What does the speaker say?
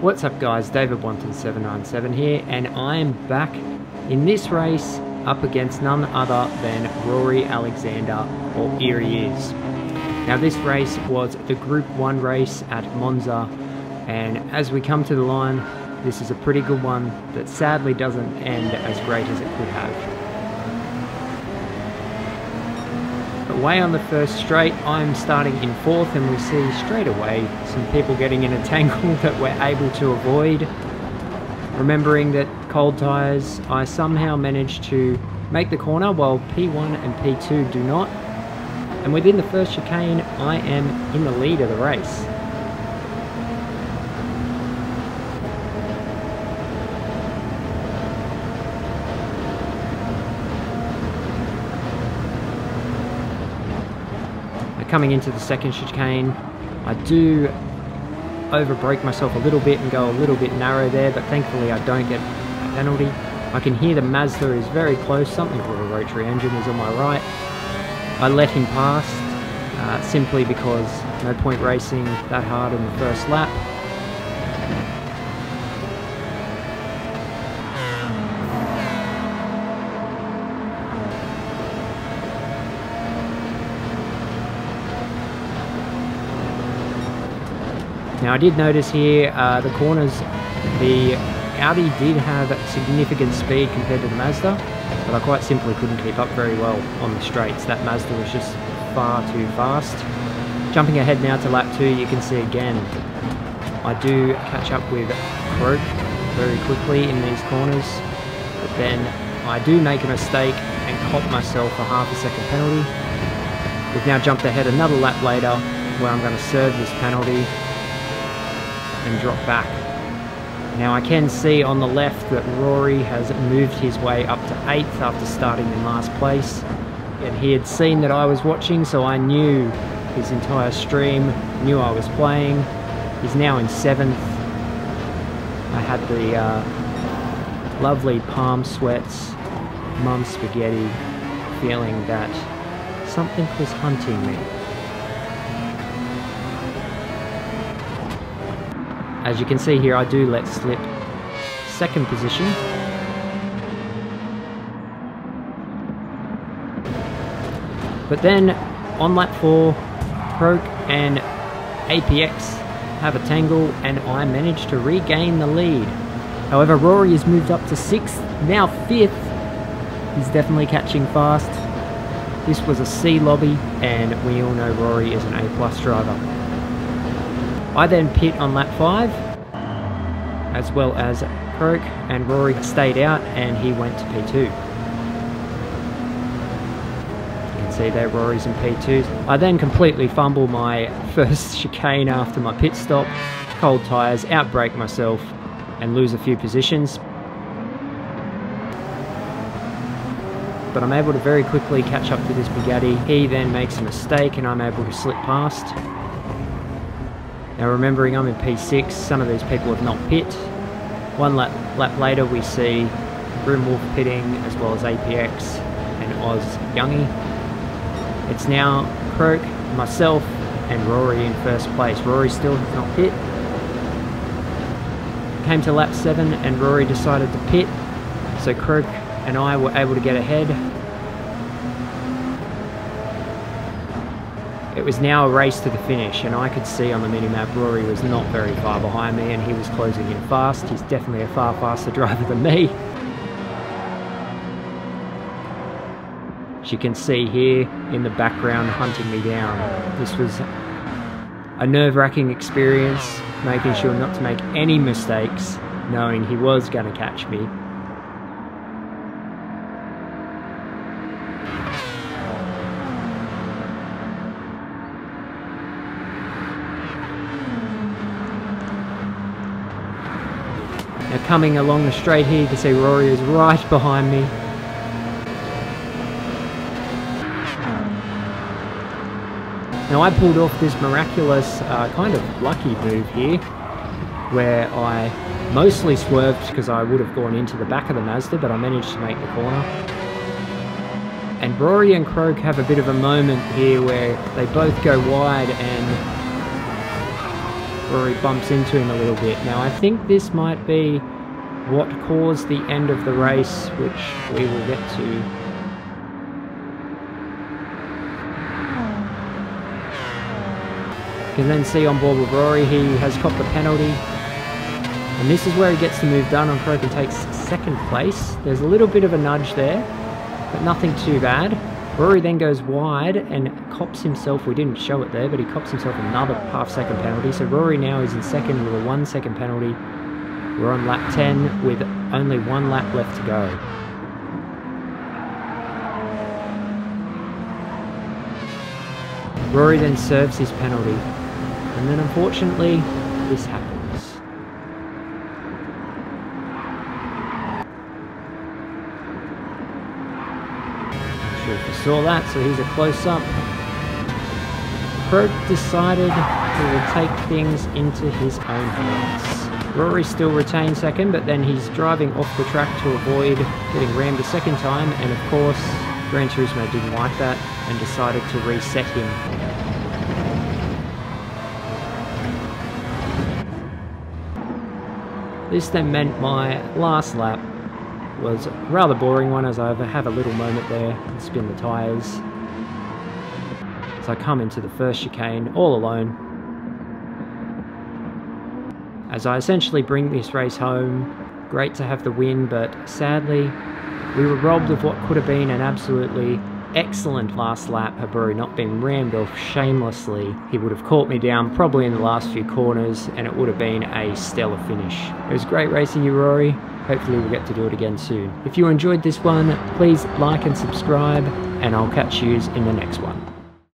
What's up guys, David Wanton797 here, and I am back in this race up against none other than Rory Alexander, or EerieIsss. Now this race was the Group 1 race at Monza, and as we come to the line, this is a pretty good one that sadly doesn't end as great as it could have. Away on the first straight, I'm starting in fourth, and we see straight away some people getting in a tangle that we're able to avoid. Remembering that cold tyres, I somehow managed to make the corner while P1 and P2 do not. And within the first chicane, I am in the lead of the race. Coming into the second chicane, I do overbrake myself a little bit and go a little bit narrow there, but thankfully I don't get a penalty. I can hear the Mazda is very close, something called a rotary engine is on my right. I let him past simply because no point racing that hard in the first lap. Now I did notice here the corners, the Audi did have significant speed compared to the Mazda, but I quite simply couldn't keep up very well on the straights. That Mazda was just far too fast. Jumping ahead now to lap 2, you can see again, I do catch up with Croak very quickly in these corners, but then I do make a mistake and cop myself a half a second penalty. We've now jumped ahead another lap later where I'm going to serve this penalty and drop back. Now I can see on the left that Rory has moved his way up to 8th after starting in last place, and he had seen that I was watching, so I knew his entire stream, knew I was playing. He's now in 7th. I had the lovely palm sweats, mum spaghetti, feeling that something was hunting me. As you can see here, I do let slip second position. But then on lap 4, Croak and APX have a tangle and I manage to regain the lead. However, Rory has moved up to 6th, now 5th. He's definitely catching fast. This was a C lobby and we all know Rory is an A+ driver. I then pit on lap 5, as well as Croak, and Rory stayed out and he went to P2. You can see there Rory's in P2. I then completely fumble my first chicane after my pit stop, cold tyres, outbrake myself and lose a few positions. But I'm able to very quickly catch up to this Bugatti. He then makes a mistake and I'm able to slip past. Now remembering I'm in P6, some of these people have not pit. One lap later we see Grimwolf pitting, as well as APX and Oz Youngie. It's now Croak, myself and Rory in first place. Rory still has not pit. Came to lap 7 and Rory decided to pit, so Croak and I were able to get ahead. It was now a race to the finish, and I could see on the minimap Rory was not very far behind me and he was closing in fast. He's definitely a far faster driver than me. As you can see here in the background hunting me down. This was a nerve-wracking experience, making sure not to make any mistakes, knowing he was going to catch me. Now coming along the straight here, you can see Rory is right behind me. Now I pulled off this miraculous kind of lucky move here, where I mostly swerved because I would have gone into the back of the Mazda, but I managed to make the corner. And Rory and Croak have a bit of a moment here where they both go wide and Rory bumps into him a little bit. Now I think this might be what caused the end of the race, which we will get to. You can then see on board with Rory, he has copped the penalty. And this is where he gets the move done on Croken, takes second place. There's a little bit of a nudge there, but nothing too bad. Rory then goes wide and cops himself, we didn't show it there, but he cops himself another half-second penalty. So Rory now is in second with a 1 second penalty. We're on lap 10 with only one lap left to go. Rory then serves his penalty. And then unfortunately, this happens. Saw that, so here's a close-up. Croke decided he would take things into his own hands. Rory still retains second, but then he's driving off the track to avoid getting rammed a second time, and of course, Gran Turismo didn't like that and decided to reset him. This then meant my last lap was a rather boring one, as I have a little moment there and spin the tyres. So I come into the first chicane all alone, as I essentially bring this race home. Great to have the win, but sadly we were robbed of what could have been an absolutely excellent last lap. Had Rory not been rammed off shamelessly, he would have caught me down probably in the last few corners, and it would have been a stellar finish. It was great racing you, Rory. Hopefully we'll get to do it again soon. If you enjoyed this one, please like and subscribe, and I'll catch you in the next one.